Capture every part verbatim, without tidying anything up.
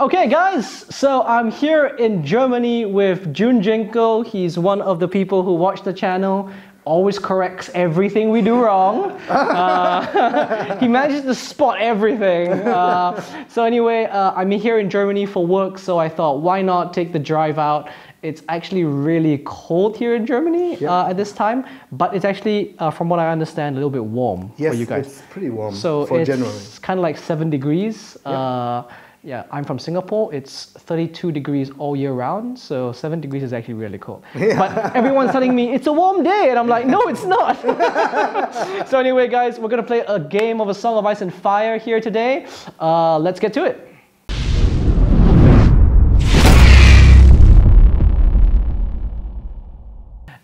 Okay guys, so I'm here in Germany with Jun Jenko. He's one of the people who watch the channel, always corrects everything we do wrong. Uh, he manages to spot everything. Uh, so anyway, uh, I'm here in Germany for work, so I thought why not take the drive out. It's actually really cold here in Germany yep. uh, at this time, but it's actually, uh, from what I understand, a little bit warm yes, for you guys. Yes, it's pretty warm so for January. So it's kind of like seven degrees. Yep. Uh, yeah, I'm from Singapore. It's thirty-two degrees all year round, so seven degrees is actually really cold. Yeah. But everyone's telling me, it's a warm day, and I'm like, no, it's not. So anyway, guys, we're gonna play a game of A Song of Ice and Fire here today. Uh, let's get to it.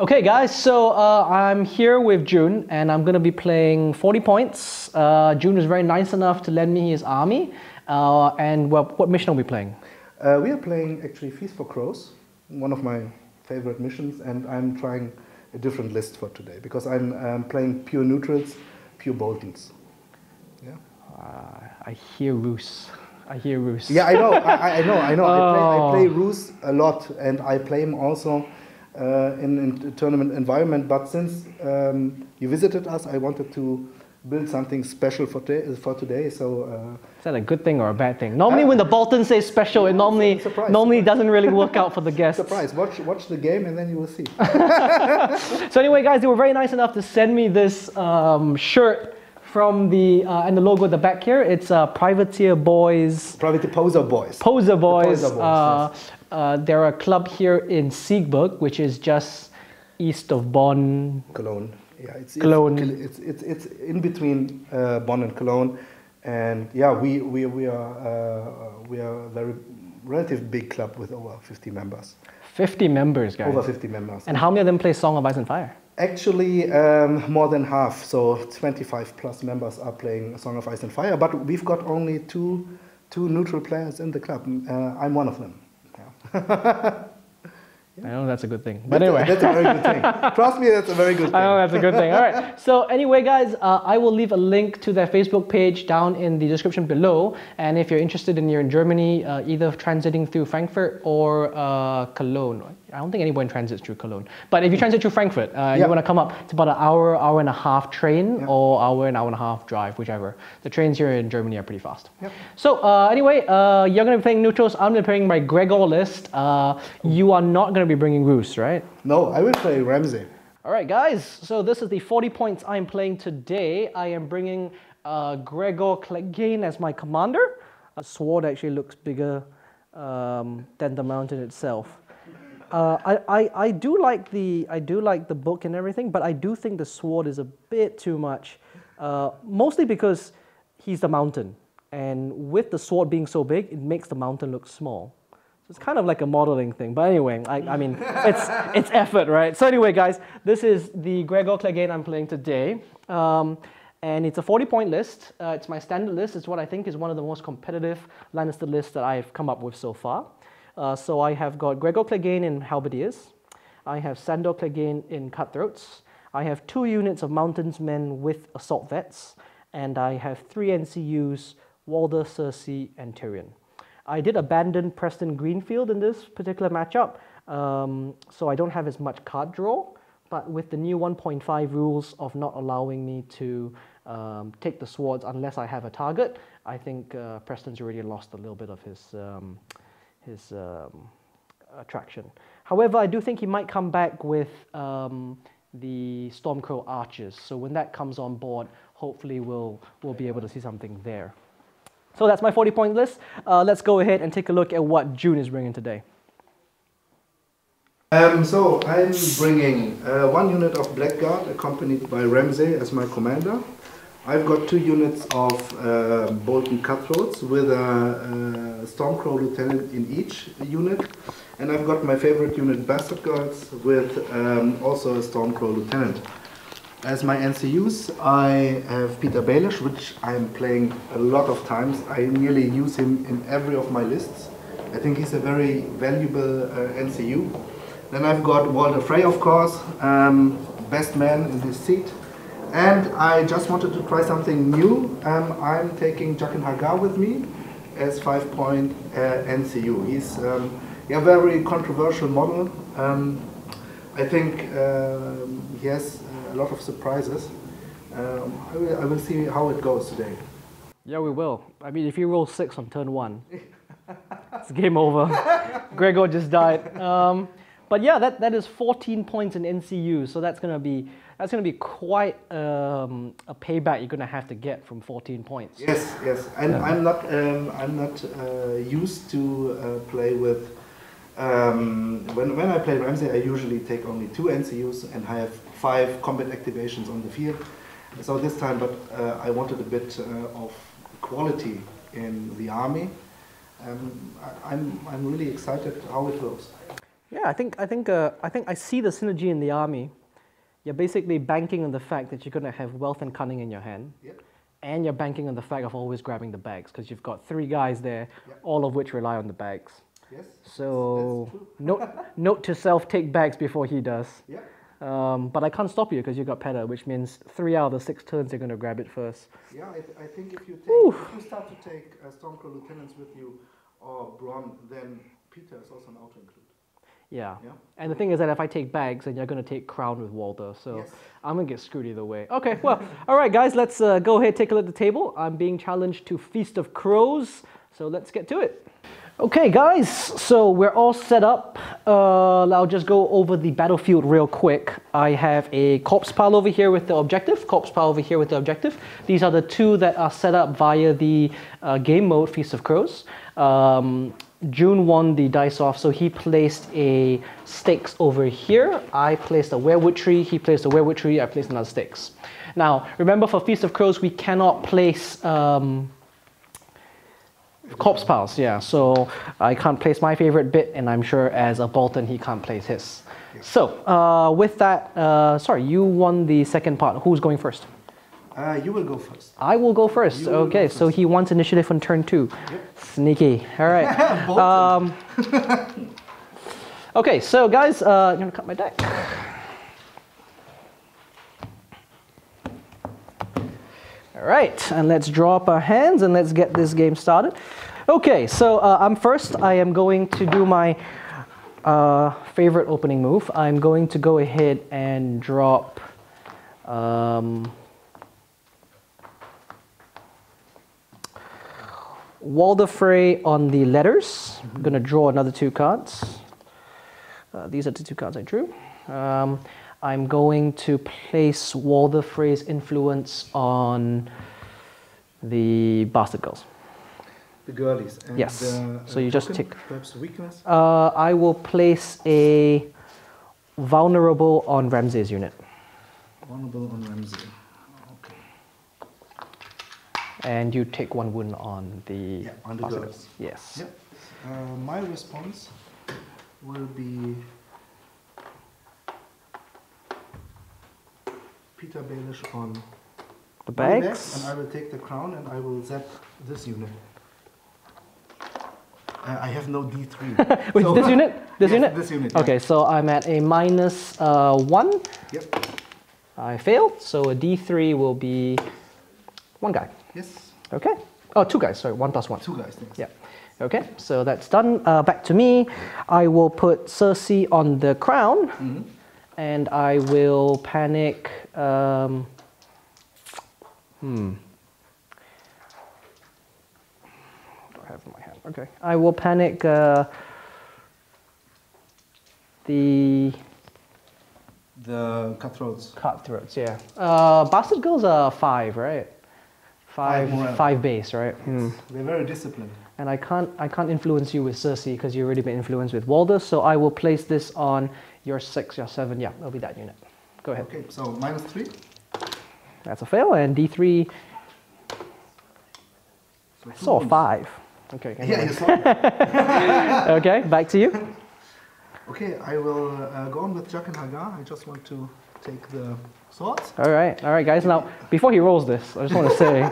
Okay guys, so uh, I'm here with Jun and I'm gonna be playing forty points. Uh, Jun was very nice enough to lend me his army. Uh, and well, what mission are we playing? Uh, we are playing actually Feast for Crows, one of my favorite missions, and I'm trying a different list for today because I'm um, playing pure neutrals, pure Boltons. Yeah. Uh, I hear Roos. I hear Roos. Yeah, I know, I, I know, I know. Oh. I play, I play Roos a lot and I play him also Uh, in, in a tournament environment, but since um, you visited us, I wanted to build something special for, for today. So uh, is that a good thing or a bad thing? Normally, uh, when the Bolton says special, it normally surprise. normally doesn't really work out for the guests. Surprise! Watch watch the game, and then you will see. So anyway, guys, they were very nice enough to send me this um, shirt from the uh, and the logo at the back here. It's uh, Privateer Boys. Privateer Poser Boys. Poser Boys. The Poser Boys uh, yes. Uh, there are a club here in Siegburg, which is just east of Bonn. Cologne. Yeah, it's Cologne. It's it's it's, it's in between uh, Bonn and Cologne, and yeah, we we we are uh, we are a very relative big club with over fifty members. fifty members, guys. Over fifty members. And how many of them play Song of Ice and Fire? Actually, um, more than half. So twenty-five plus members are playing Song of Ice and Fire, but we've got only two two neutral players in the club. Uh, I'm one of them. Yeah. I know that's a good thing, but that's anyway. A, that's a very good thing. Trust me, that's a very good thing. I know that's a good thing. All right. So anyway, guys, uh, I will leave a link to their Facebook page down in the description below. And if you're interested and you're in Germany, uh, either transiting through Frankfurt or uh, Cologne. I don't think anyone transits through Cologne. But if you transit through Frankfurt, uh, yep. you want to come up, it's about an hour, hour and a half train yep. or hour and hour and a half drive, whichever. The trains here in Germany are pretty fast. Yep. So uh, anyway, uh, you're going to be playing neutrals. I'm going to be playing my Gregor list. Uh, you are not going to be bringing Roos, right? No, I will play Ramsay. All right, guys. So this is the forty points I'm playing today. I am bringing uh, Gregor Clegane as my commander. The sword actually looks bigger um, than the mountain itself. Uh, I, I, I do like the I do like the book and everything, but I do think the sword is a bit too much, uh, mostly because he's the mountain, and with the sword being so big, it makes the mountain look small. So it's kind of like a modeling thing. But anyway, I, I mean, it's it's effort, right? So anyway, guys, this is the Gregor Clegane I'm playing today, um, and it's a forty-point list. Uh, it's my standard list. It's what I think is one of the most competitive Lannister lists that I've come up with so far. Uh, so I have got Gregor Clegane in Halberdiers, I have Sandor Clegane in Cutthroats, I have two units of Mountainsmen with Assault Vets, and I have three N C Us, Walder, Cersei, and Tyrion. I did abandon Preston Greenfield in this particular matchup, um, so I don't have as much card draw, but with the new one point five rules of not allowing me to um, take the swords unless I have a target, I think uh, Preston's already lost a little bit of his... Um, his um, attraction. However, I do think he might come back with um, the Stormcrow archers. So when that comes on board, hopefully we'll, we'll be able to see something there. So that's my forty-point list. Uh, let's go ahead and take a look at what Jun is bringing today. Um, so I'm bringing uh, one unit of Blackguard accompanied by Ramsay as my commander. I've got two units of uh, Bolton Cutthroats with a, a Stormcrow lieutenant in each unit, and I've got my favorite unit, Bastard Girls, with um, also a Stormcrow lieutenant. As my N C Us, I have Peter Baelish, which I'm playing a lot of times. I nearly use him in every of my lists. I think he's a very valuable uh, N C U. Then I've got Walder Frey, of course, um, best man in this seat. And I just wanted to try something new. Um, I'm taking Jaqen H'ghar with me as Five Point uh, N C U. He's um, a yeah, very controversial model. Um, I think uh, he has a lot of surprises. Um, I, will, I will see how it goes today. Yeah, we will. I mean, if you roll six on turn one, it's game over. Gregor just died. Um, but yeah, that, that is fourteen points in N C U, so that's going to be that's going to be quite um, a payback you're going to have to get from fourteen points. Yes, yes. And yeah. I'm not um, I'm not uh, used to uh, play with. Um, when when I play Ramsay, I usually take only two N C Us and I have five combat activations on the field. So this time, but uh, I wanted a bit uh, of quality in the army. Um, I, I'm I'm really excited how it goes. Yeah, I think I think uh, I think I see the synergy in the army. You're basically banking on the fact that you're going to have wealth and cunning in your hand, yep. And you're banking on the fact of always grabbing the bags because you've got three guys there, yep. All of which rely on the bags. Yes. So note note to self: take bags before he does. Yep. Um, but I can't stop you because you got Peta, which means three out of the six turns you're going to grab it first. Yeah, I, th I think if you, take, if you start to take uh, Stormcrow lieutenants with you or Bronn, then Peter is also an auto-include. Yeah. Yeah, and the thing is that if I take bags, then you're going to take Crown with Walder, so yes. I'm going to get screwed either way. Okay, well, all right, guys, let's uh, go ahead, take a look at the table. I'm being challenged to Feast of Crows, so let's get to it. Okay, guys, so we're all set up. Uh, I'll just go over the battlefield real quick. I have a corpse pile over here with the objective, corpse pile over here with the objective. These are the two that are set up via the uh, game mode, Feast of Crows. Um, June won the dice off, so he placed a stakes over here. I placed a werewood tree, he placed a werewood tree, I placed another stakes. Now, remember for Feast of Crows, we cannot place... Um, corpse piles, yeah, so I can't place my favorite bit, and I'm sure as a Bolton he can't place his. Yes. So, uh, with that, uh, sorry, you won the second part. Who's going first? Uh, you will go first. I will go first. You okay, go first. So he wants initiative on turn two. Yep. Sneaky. All right. um, okay, so guys, uh, I'm going to cut my deck. All right, and let's draw up our hands and let's get this game started. Okay, so uh, I'm first. I am going to do my uh, favorite opening move. I'm going to go ahead and drop... Um, Walder Frey on the letters. I'm going to draw another two cards. Uh, these are the two cards I drew. Um, I'm going to place Walder Frey's influence on the Bastard Girls. The girlies. And yes. Uh, so you token, just take. Perhaps weakness? Uh, I will place a vulnerable on Ramsay's unit. Vulnerable on Ramsay. Okay. And you take one wound on the. Yeah, on the Bastard girls. girls. Yes. Yep. Uh, my response will be. Peter Baelish on the bags. bags, and I will take the crown, and I will zap this unit. Uh, I have no D three. Wait, so, this unit? This yes, unit? This unit. Okay, yeah. So I'm at a minus uh, one. Yep. I failed, so a D three will be one guy. Yes. Okay. Oh, two guys. Sorry, one plus one. Two guys. Yes. Yeah. Okay, so that's done. Uh, back to me. I will put Cersei on the crown. Mm-hmm. And I will panic. Um, hmm. What do I have in my hand? Okay. I will panic uh, the. The cutthroats. Cutthroats, yeah. Uh, Bastard Girls are five, right? Five, five, five base, right? Yes. Hmm. They're very disciplined. And I can't, I can't influence you with Cersei because you've already been influenced with Walder. So I will place this on. Your six, your seven, yeah, it'll be that unit. Go ahead. Okay, so minus three. That's a fail, and D three. So I saw wounds. Five. Okay. Anyway. Yeah, you saw. Okay, back to you. Okay, I will uh, go on with Jaqen H'ghar. I just want to take the swords. All right, all right, guys. Now, before he rolls this, I just want to say,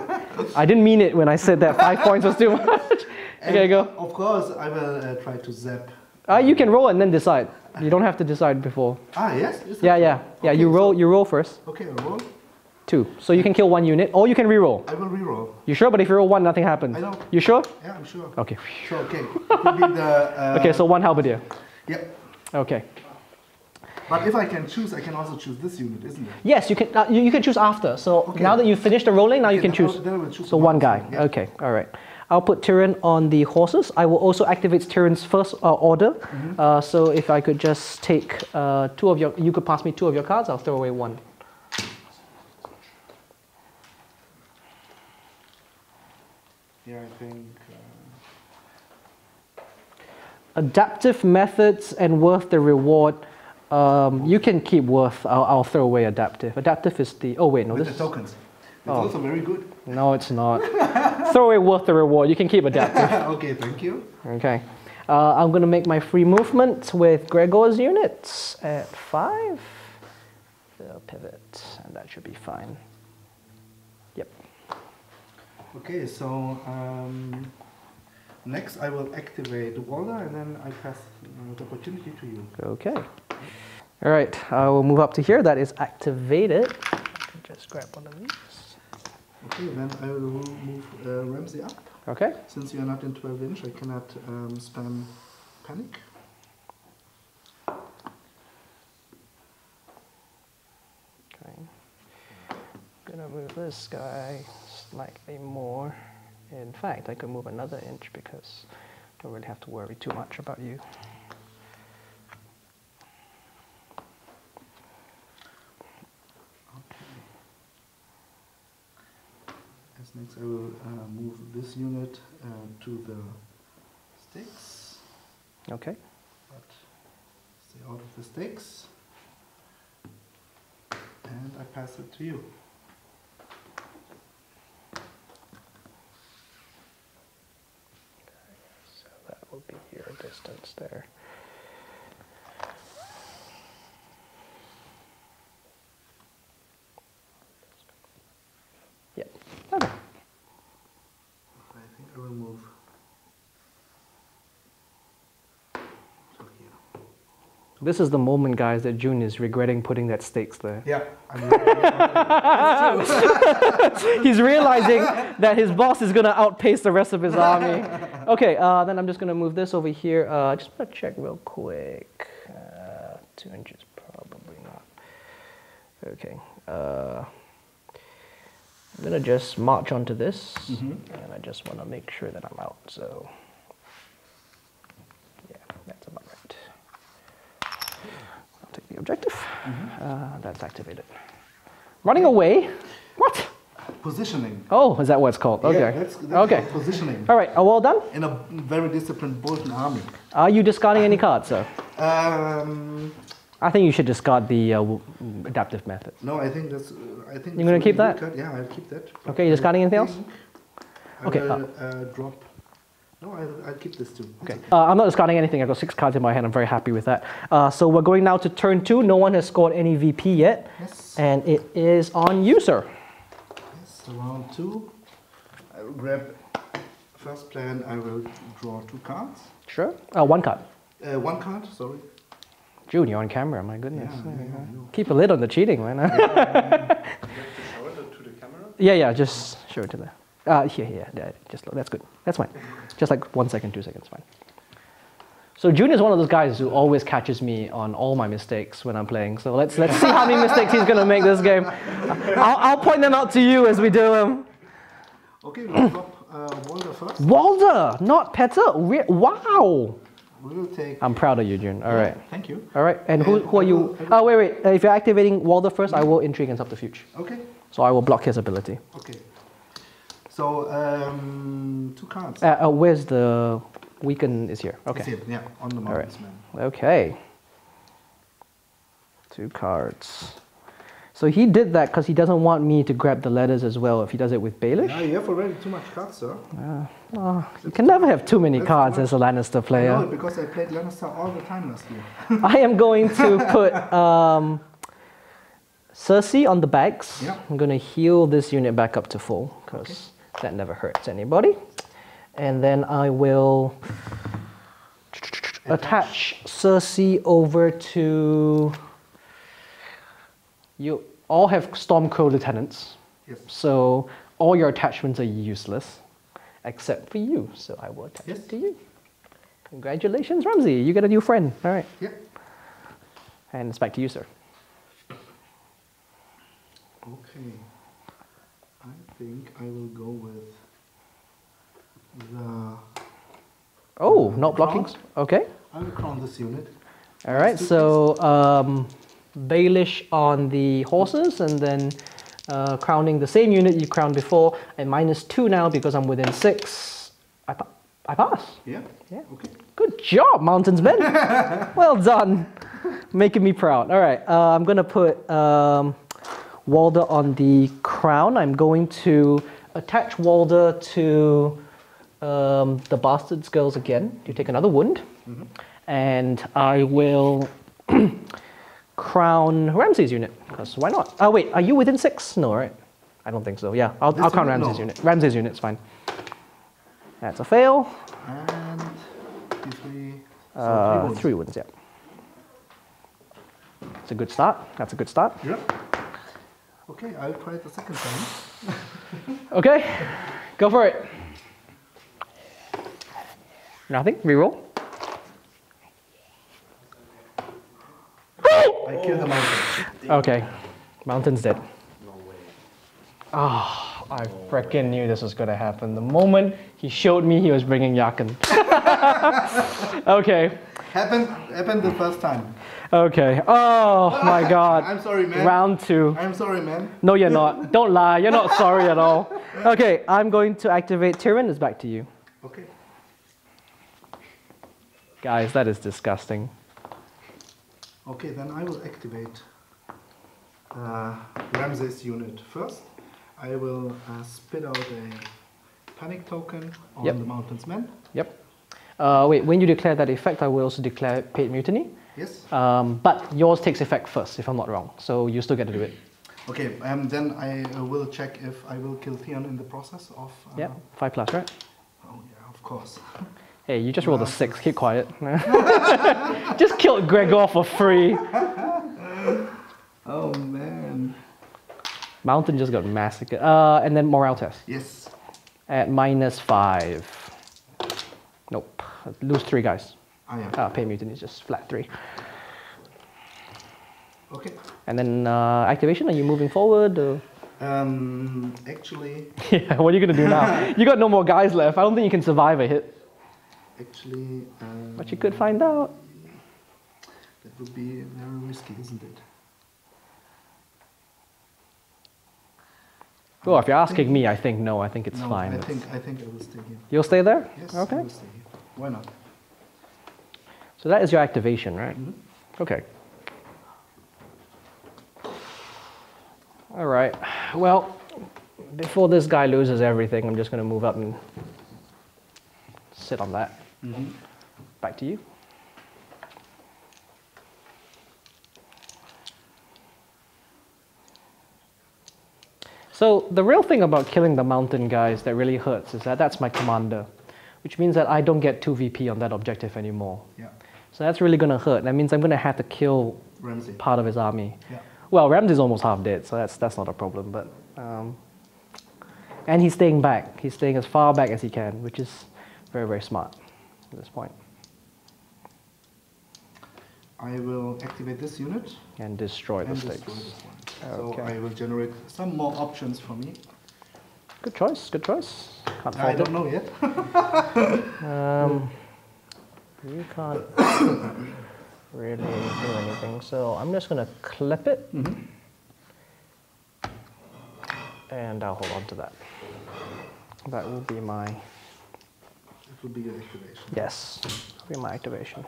I didn't mean it when I said that five points was too much. Okay, go. Of course, I will uh, try to zap. Uh, you can roll and then decide. You don't have to decide before. Ah, yes? Is yeah, yeah. Yeah, okay, you roll so You roll first. Okay, I roll. Two. So you can kill one unit, or you can reroll. I will reroll. You sure? But if you roll one, nothing happens. I know. You sure? Yeah, I'm sure. Okay. Sure. Okay. Could be the, uh, okay. So one halberdier. Yep. Okay. But if I can choose, I can also choose this unit, isn't it? Yes, you can. Uh, you, you can choose after. So okay. Now that you've finished the rolling, now okay, you can choose. Then I will choose. So one guy. Yeah. Okay. All right. I'll put Tyrion on the horses. I will also activate Tyrion's first uh, order. Mm-hmm. uh, so if I could just take uh, two of your, you could pass me two of your cards. I'll throw away one. Yeah, I think. Uh... Adaptive methods and worth the reward. Um, you can keep worth. I'll, I'll throw away adaptive. Adaptive is the. Oh wait, no. With this the tokens. It's oh. also very good. No, it's not. Throw away worth the reward. You can keep adaptive. Okay, thank you. Okay. Uh, I'm going to make my free movement with Gregor's units at five. They'll pivot, and that should be fine. Yep. Okay, so um, next I will activate Walder, and then I pass uh, the opportunity to you. Okay. All right, I will move up to here. That is activated. I can just grab one of these. Okay, then I will move uh, Ramsay up. Okay. Since you are not in twelve inch, I cannot um, spam panic. Okay. I'm gonna move this guy slightly more. In fact, I could move another inch because I don't really have to worry too much about you. Next I will uh, move this unit uh, to the stakes. Okay. But stay out of the stakes. And I pass it to you. So that will be your distance there. This is the moment, guys, that Jun is regretting putting that stakes there. Yeah. I'm really He's realizing that his boss is going to outpace the rest of his army. Okay, uh, then I'm just going to move this over here. Uh, just want to check real quick. Uh, two inches, probably not. Okay. Uh, I'm going to just march onto this. Mm-hmm. And I just want to make sure that I'm out. So, yeah, that's about right. The objective. Mm-hmm. uh, that's activated. Running away? What? Positioning. Oh, is that what it's called? Okay. Yeah, that's, that's okay. Called positioning. All right. Are we all done? In a very disciplined Bolton army. Are you discarding any cards, sir? Um. I think you should discard the uh, adaptive method. No, I think that's. Uh, I think. You're gonna keep that? Card. Yeah, I'll keep that. Okay. You discarding anything else? I okay. Will, uh, uh, drop. No, I'll, I'll keep this too. Okay. okay. Uh, I'm not discarding anything. I've got six cards in my hand. I'm very happy with that. Uh, so we're going now to turn two. No one has scored any V P yet. Yes. And it is on you, sir. Yes, so round two. I will grab first plan. I will draw two cards. Sure. Uh, one card. Uh, one card, sorry. June, you're on camera. My goodness. Yeah, yeah, yeah. Keep a lid on the cheating, man. Yeah, yeah. You have to show it to the camera? Yeah, yeah, just show it to the... Uh, here, here, there, just look, that's good. That's fine. Just like one second, two seconds, fine. So Jun is one of those guys who always catches me on all my mistakes when I'm playing. So let's let's see how many mistakes he's gonna make this game. I'll, I'll point them out to you as we do them. Okay, we'll drop uh, Walder first. Walder, not Petter. Re wow. We'll take. I'm proud of you, Jun. All right. Yeah, thank you. All right. And who who are you? Oh wait, wait. Uh, if you're activating Walder first, I will intrigue and subterfuge. Okay. So I will block his ability. Okay. So um, two cards. Uh, uh, where's the weaken is here? Okay. It's here. Yeah, on the Mountainsmen. Right. Okay. Two cards. So he did that because he doesn't want me to grab the letters as well. If he does it with Baelish. Yeah, you have already too much cards, sir. Yeah. Oh, you can never have too many cards as a Lannister player. No, because I played Lannister all the time last year. I am going to put um, Cersei on the backs. Yeah. I'm going to heal this unit back up to full because. Okay. That never hurts anybody. And then I will attach Cersei over to you. all have Stormcrow lieutenants. Yes. So all your attachments are useless, except for you. So I will attach yes. it to you. Congratulations, Ramsay. You get a new friend. All right. Yeah. And it's back to you, sir. Okay. I think I will go with the... Oh, uh, not blocking. Okay. I will crown this unit. All right. So um, Baelish on the horses, and then uh, crowning the same unit you crowned before, and minus two now because I'm within six. I pa I pass. Yeah. Yeah. Okay. Good job, Mountainsmen. Well done. Making me proud. All right. Uh, I'm gonna put um, Walder on the crown. I'm going to attach Walder to um, the Bastard Girls again. You take another wound. Mm-hmm. And I will crown Ramsay's unit, because why not? Oh wait, are you within six? No, right? I don't think so, yeah. I'll, I'll crown Ramsay's no. unit. Ramsay's unit's fine. That's a fail. And three, so uh, three, wounds. three wounds, yeah. It's a good start, that's a good start. Yep. Okay, I'll try it the second time. Okay, go for it. Nothing, reroll. I killed the mountain. Okay, mountain's dead. No way. Ah, oh, I no freaking way. knew this was gonna happen. The moment he showed me he was bringing Jaqen. Okay. Happened. Happened the first time. Okay. Oh my God. I'm sorry, man. Round two. I'm sorry, man. No, you're not. Don't lie. You're not sorry at all. Okay, I'm going to activate Tyrion. It's back to you. Okay. Guys, that is disgusting. Okay, then I will activate uh, Ramsay's unit first. I will uh, spit out a panic token on yep. the Mountainsmen. Yep. Uh, wait, when you declare that effect, I will also declare paid mutiny. Yes. Um, but yours takes effect first, if I'm not wrong. So you still get to do it. Okay, um, then I uh, will check if I will kill Theon in the process of... Uh, yeah, five plus, right? Oh yeah, of course. Hey, you just rolled a six, keep quiet. Just killed Gregor for free. Oh man. Mountain just got massacred. Uh, and then morale test. Yes. At minus five. Nope. Lose three guys. I am. Uh, Pay Mutant is just flat three. Okay. And then uh, activation, are you moving forward? Or? Um, actually... Yeah, what are you going to do now? You got no more guys left. I don't think you can survive a hit. Actually, um, but you could find out. That would be very risky, isn't it? Well, oh, if you're asking me, I think no. I think it's no, fine. I think I think I will stay here. You'll stay there? Yes. Okay. I will stay here. Why not? So that is your activation, right? Mm-hmm. Okay. All right. Well, before this guy loses everything, I'm just going to move up and sit on that. Mm-hmm. Back to you. So the real thing about killing the mountain guys that really hurts is that that's my commander, which means that I don't get two V P on that objective anymore. Yeah. So that's really going to hurt. That means I'm going to have to kill Ramsay. Part of his army. Yeah. Well, Ramsay's almost half dead, so that's that's not a problem. But um, and he's staying back. He's staying as far back as he can, which is very, very smart at this point. I will activate this unit. And destroy the stakes. So I will generate some more options for me. Good choice, good choice. Can't I don't it. know yet. um, you can't really do anything. So I'm just going to clip it. Mm-hmm. And I'll hold on to that. That will be my... Will be your activation. Yes, will be my activation.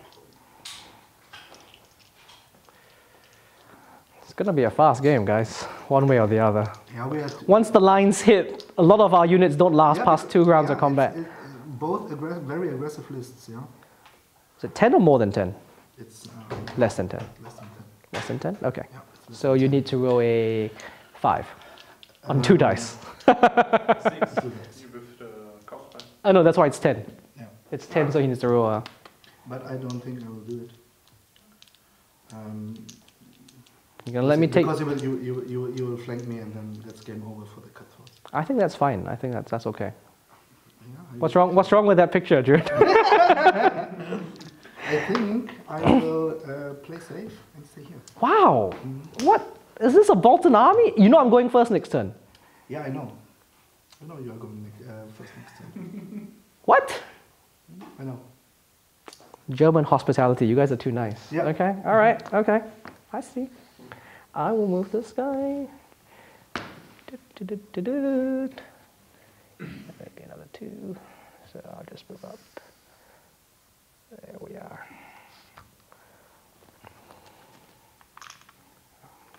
It's gonna be a fast game, guys, one way or the other. Yeah, we have to. Once the lines hit, a lot of our units don't last yeah, past two rounds yeah, of combat. It's, it's both aggressive, very aggressive lists, yeah. Is it ten or more than ten? It's um, less than ten. Less than ten. Less than ten. Okay. Yeah, so you ten. need to roll a five on um, two dice. Six. Oh no, that's why it's ten. Yeah. It's ten, so he needs to roll. Uh, but I don't think I will do it. Um, You're gonna let me take. Because you will, you, you, you, you will flank me, and then that's game over for the Cutthroats. I think that's fine. I think that's that's okay. Yeah, what's wrong? What's wrong with that picture, Jude? I think I will uh, play safe and stay here. Wow! Mm-hmm. What is this, a Bolton army? You know I'm going first next turn. Yeah, I know. I know you are going uh, first next turn. What? I know. German hospitality. You guys are too nice. Yeah. Okay. All right. Okay. I see. I will move this guy. Do, do, do, do, do. Maybe another two. So I'll just move up. There we are.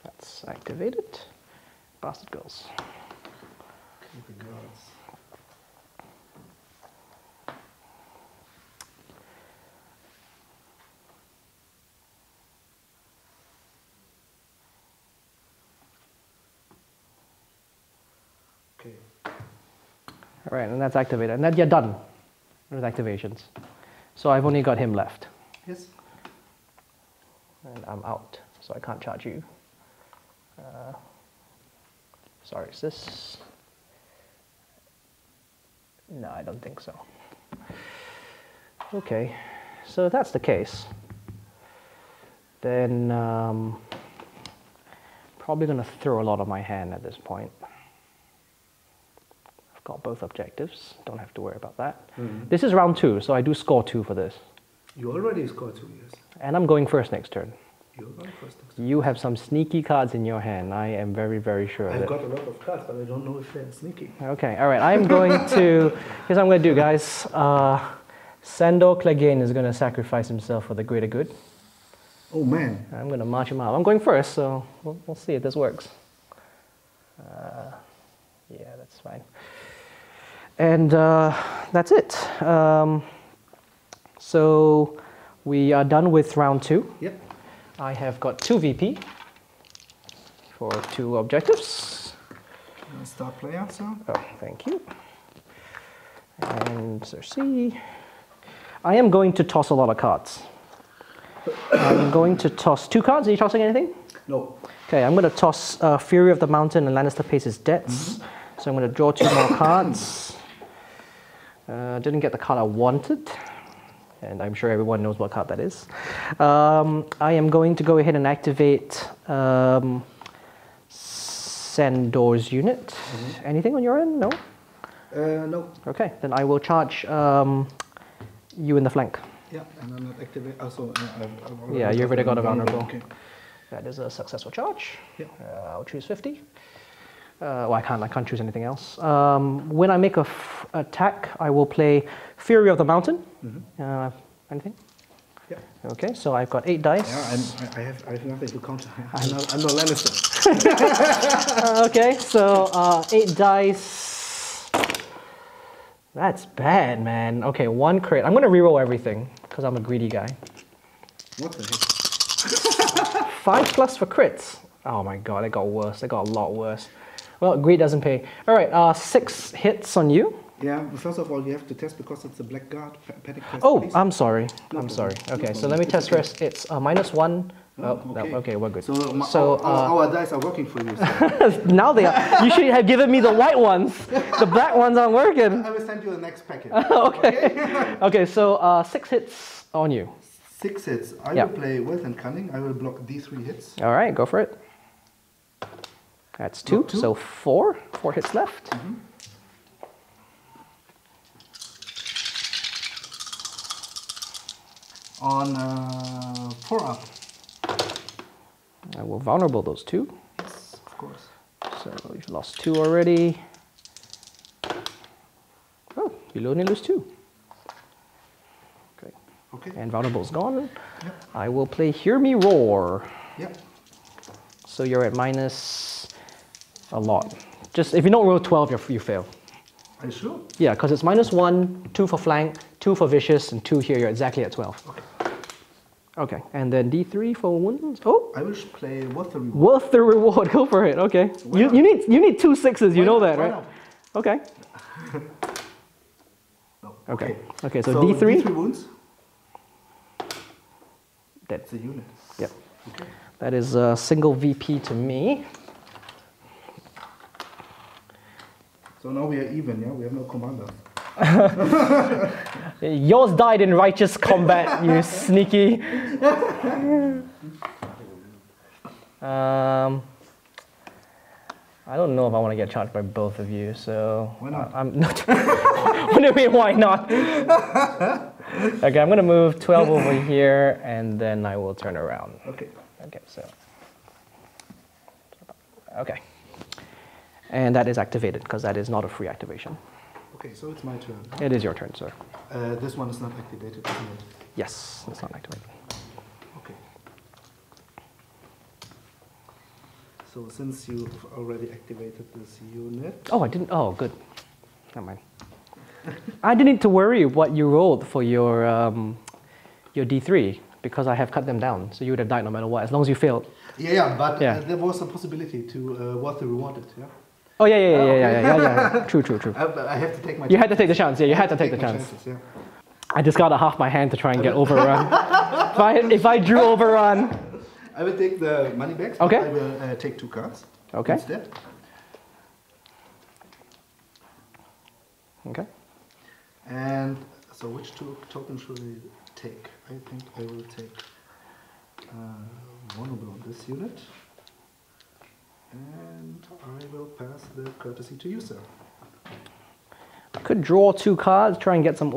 That's activated. Bastard Girls. Good girls. Okay. All right, and that's activated. And then you're done with activations. So I've only got him left. Yes. And I'm out, so I can't charge you. Uh, sorry, is this? No, I don't think so. Okay, so if that's the case, then um, probably going to throw a lot of my hand at this point. I've got both objectives, don't have to worry about that. Mm-hmm. This is round two, so I do score two for this. You already scored two, yes. And I'm going first next turn. You're going first next turn. You have some sneaky cards in your hand, I am very, very sure I've of it. Got a lot of cards, but I don't know if they're sneaky. Okay, alright, I'm going to... Here's what I'm going to do, guys. Uh, Sandor Clegane is going to sacrifice himself for the greater good. Oh, man. I'm going to march him out. I'm going first, so we'll, we'll see if this works. Uh, yeah, that's fine. And uh, that's it. Um, so we are done with round two. Yep. I have got two V P for two objectives. Star player, so. Oh, thank you. And Cersei. I am going to toss a lot of cards. I'm going to toss two cards. Are you tossing anything? No. Okay, I'm going to toss uh, Fury of the Mountain and Lannister Pays His Debts. Mm-hmm. So I'm going to draw two more cards. Uh, didn't get the card I wanted, and I'm sure everyone knows what card that is. Um, I am going to go ahead and activate um, Sandor's unit. Mm-hmm. Anything on your end? No? Uh, no. Okay, then I will charge um, you in the flank. Yeah, and I'm not activate. Also, uh, I've, I've yeah, you've already got a vulnerable. Okay. That is a successful charge. Yeah. Uh, I'll choose fifty. Uh, well, I can't, I can't choose anything else. Um, when I make an f attack, I will play Fury of the Mountain. Mm-hmm. uh, anything? Yeah. Okay, so I've got eight dice. Yeah, I'm, I, have, I have nothing to counter. I'm not, I'm not Lannister. uh, okay, so uh, eight dice. That's bad, man. Okay, one crit. I'm going to reroll everything, because I'm a greedy guy. What the heck? Five plus for crits. Oh my god, it got worse. It got a lot worse. Well, greed doesn't pay. All right, uh, six hits on you. Yeah, first of all, you have to test because it's a Blackguard panic test. Oh, please. I'm sorry. No I'm problem. sorry. Okay, no so let me test first. It's uh, minus one. Oh, okay. No, okay, we're good. So, my, so our, uh, our dice are working for you. So. Now they are. You should have given me the white ones. The black ones aren't working. I will send you the next packet. Okay. Okay. Okay, so uh, six hits on you. Six hits. I yep. will play Wealth and Cunning. I will block these three hits. All right, go for it. That's two, two, so four. Four hits left. Mm-hmm. On uh, four up. I will vulnerable those two. Yes, of course. So you've lost two already. Oh, you only lose two. Okay. Okay. And vulnerable's gone. Yep. I will play Hear Me Roar. Yep. So you're at minus. A lot. Just if you don't roll twelve, you you fail. Are you sure? Yeah, because it's minus one, two for flank, two for vicious, and two here. You're exactly at twelve. Okay. Okay, and then D three for wounds. Oh. I will play Worth the Reward. Worth the Reward. Go for it. Okay. So you, you need you need two sixes. You why know not? that, why right? Not? Okay. No. Okay. Okay. So, so D three. D three wounds. That's a unit. Yep. That is a single V P to me. So now we are even, yeah? We have no commander. Yours died in righteous combat, you sneaky. Um, I don't know if I want to get charged by both of you, so... Why not? I'm not what do you mean, why not? Okay, I'm going to move twelve over here, and then I will turn around. Okay. Okay, so... Okay. And that is activated, because that is not a free activation. Okay, so it's my turn. Huh? It is your turn, sir. Uh, this one is not activated, isn't it? Yes, okay. It's not activated. Okay. So since you've already activated this unit... Oh, I didn't... Oh, good. Never mind. I didn't need to worry what you rolled for your, um, your D three, because I have cut them down, so you would have died no matter what, as long as you failed. Yeah, yeah, but yeah. Uh, there was a possibility to uh, what they rewarded, yeah? Oh yeah, yeah, yeah, yeah, yeah, yeah, yeah, yeah. True, true, true. I, but I have to take my. You chances. had to take the chance. Yeah, you had to take, take the chance. Chances, yeah. I discarded half my hand to try and get overrun. if I if I drew overrun, I will take the money bags. Okay. I will uh, take two cards. Okay. Instead. Okay. And so, which two tokens should I take? I think I will take uh, one of this unit. And I will pass the courtesy to you, sir. I could draw two cards, try and get some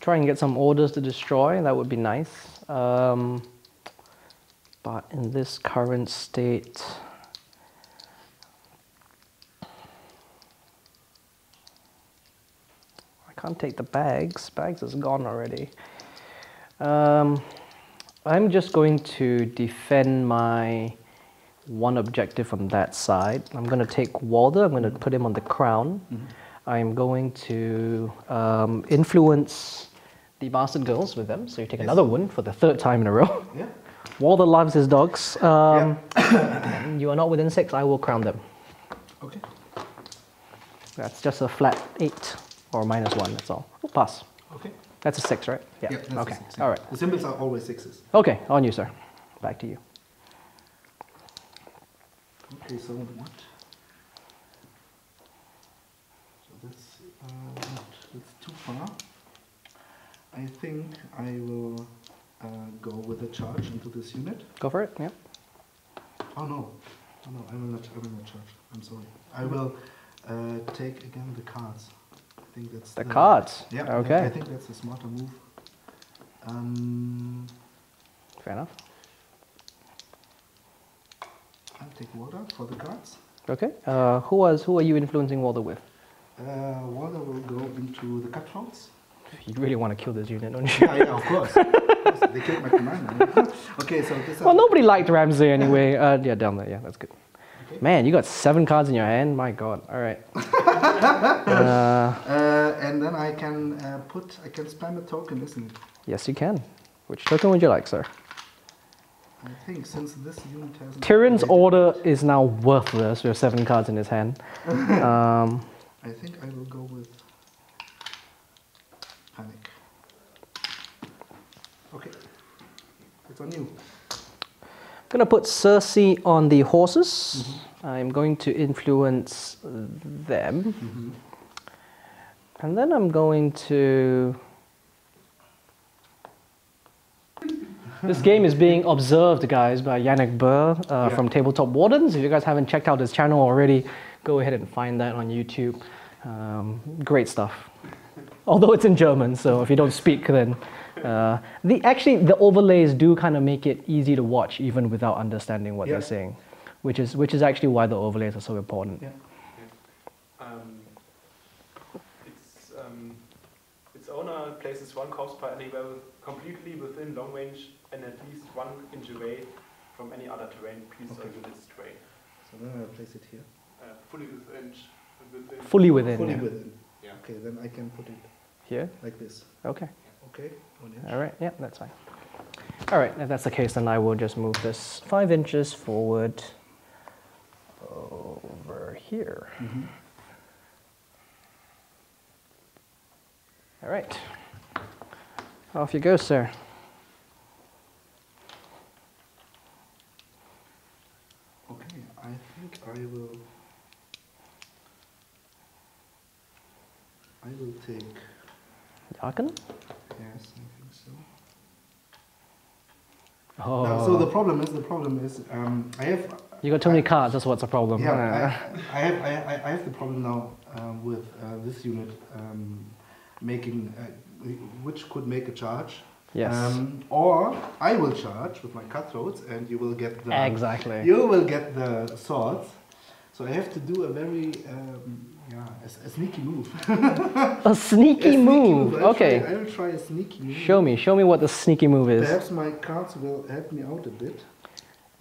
try and get some orders to destroy. That would be nice. Um, but in this current state, I can't take the bags. Bags is gone already. Um, I'm just going to defend my. One objective from that side. I'm going to take Walder, I'm going to put him on the crown. Mm-hmm. I'm going to um, influence the Bastard Girls with them, so you take yes. another one for the third time in a row. Yeah. Walder loves his dogs. Um, yeah. You are not within six, I will crown them. Okay. That's just a flat eight or minus one, that's all. We'll pass. Okay. That's a six, right? Yeah, yeah that's okay. a six, yeah. All right. The symbols are always sixes. Okay, on you, sir. Back to you. Okay, so what? So that's, uh, not, that's too far. I think I will uh, go with a charge into this unit. Go for it, yeah. Oh no, oh, no, I will not, I will not charge, I'm sorry. I will uh, take again the cards. I think that's the, the cards? Yeah, okay. I think that's a smarter move. Um, Fair enough. I'll take Walder for the cards. Okay. Uh, who was who are you influencing Walder with? Uh, Walder will go into the Cutthroats. You really want to kill this unit, don't you? Yeah, yeah, of course. Of course. They killed my commander. Okay, so this. Well, nobody liked Ramsay anyway. Uh, yeah, down there. Yeah, that's good. Okay. Man, you got seven cards in your hand. My God. All right. uh, uh, and then I can uh, put. I can spam a token, isn't it? Yes, you can. Which token would you like, sir? I think since this unit has... Tyrion's order is now worthless. We have seven cards in his hand. um, I think I will go with... Panic. Okay. It's on you. I'm going to put Cersei on the horses. Mm-hmm. I'm going to influence them. Mm-hmm. And then I'm going to... This game is being observed, guys, by Yannick Burr uh, yeah. from Tabletop Wardens. If you guys haven't checked out his channel already, go ahead and find that on YouTube. Um, great stuff. Although it's in German, so if you don't speak, then... Uh, the, actually, the overlays do kind of make it easy to watch, even without understanding what yeah. they're saying, which is, which is actually why the overlays are so important. Yeah. Yeah. Um, it's, um, its owner places one corpse per anywhere completely within long range and at least one inch away from any other terrain piece okay. of this terrain. So then I'll place it here. Uh, fully within. within. Fully within. Fully yeah. within. Yeah. Okay, then I can put it here, like this. Okay. Okay. One inch. All right. Yeah, that's fine. All right. If that's the case, then I will just move this five inches forward over here. Mm-hmm. All right. Off you go, sir. I will I will take Jaqen? Yes, I think so. Oh. Uh, so the problem is the problem is um, I have you got too many I, cards. That's what's the problem. Yeah, I, I have I, I have the problem now uh, with uh, this unit um, making uh, which could make a charge. Yes. Um, or I will charge with my cutthroats, and you will get the exactly. You will get the swords. So I have to do a very um, yeah a, a sneaky move. a sneaky a move. move. Okay. I will try a sneaky move. Show me. Show me what the sneaky move is. Perhaps my cards will help me out a bit.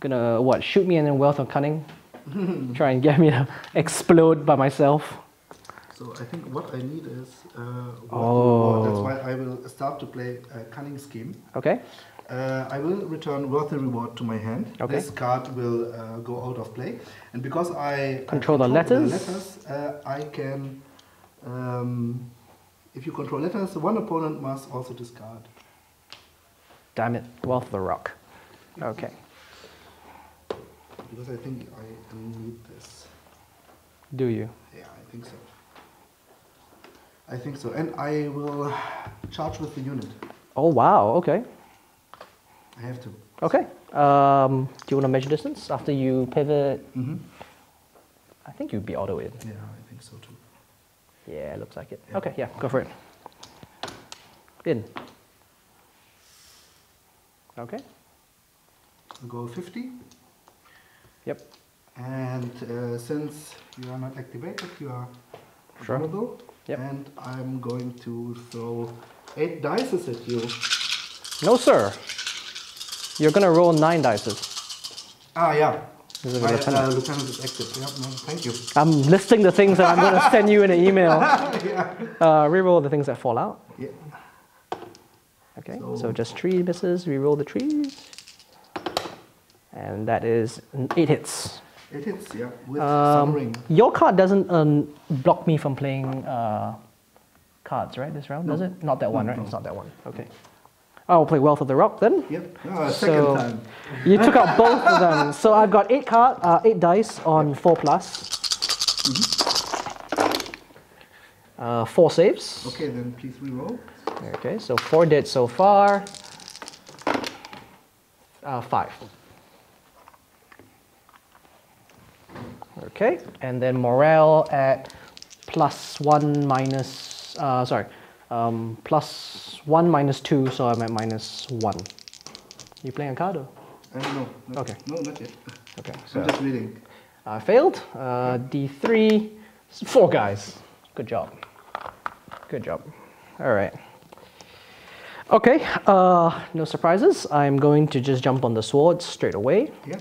Gonna what? Shoot me and then wealth of cunning. Try and get me to explode by myself. So I think what I need is uh, oh. That's why I will start to play a cunning scheme. Okay. Uh, I will return worthy reward to my hand. Okay. This card will uh, go out of play, and because I control, control the letters, the letters uh, I can. Um, if you control letters, one opponent must also discard. Damn it! Wealth of the rock. Okay. Because I think I need this. Do you? Yeah, I think so. I think so. And I will charge with the unit. Oh, wow. Okay. I have to. Okay. Um, do you want to measure distance after you pivot? Mm-hmm. I think you'd be auto in. Yeah, I think so too. Yeah, looks like it. Yeah. Okay, yeah, go for it. In. Okay. I'll go fifty. Yep. And uh, since you are not activated, you are vulnerable. Sure. Yep. And I'm going to throw eight dices at you. No, sir. You're going to roll nine dices. Ah, yeah. This is My, lieutenant. Uh, lieutenant is active. Yep, no, thank you. I'm listing the things that I'm going to send you in an email. yeah. uh, reroll the things that fall out. Yeah. Okay, so, so just three misses. Reroll the trees. And that is eight hits. It is, yeah, with um, summering. Your card doesn't um, block me from playing uh, cards, right, this round, no. does it? Not that no, one, right? No. It's not that one, okay. I'll play Wealth of the Rock then. Yep, oh, so second time. You took out both of them. So I've got eight card, uh, eight dice on yep. four plus. Mm-hmm. uh, four saves. Okay, then please reroll. Okay, so four dead so far. Uh, five. Okay, and then morale at plus one minus, uh, sorry, um, plus one minus two, so I'm at minus one. You playing a card or? Uh, no, no. Okay. No, not yet. Okay, so I'm just reading. I failed. Uh, D three, four guys. Good job. Good job. All right. Okay, uh, no surprises. I'm going to just jump on the sword straight away. Yeah.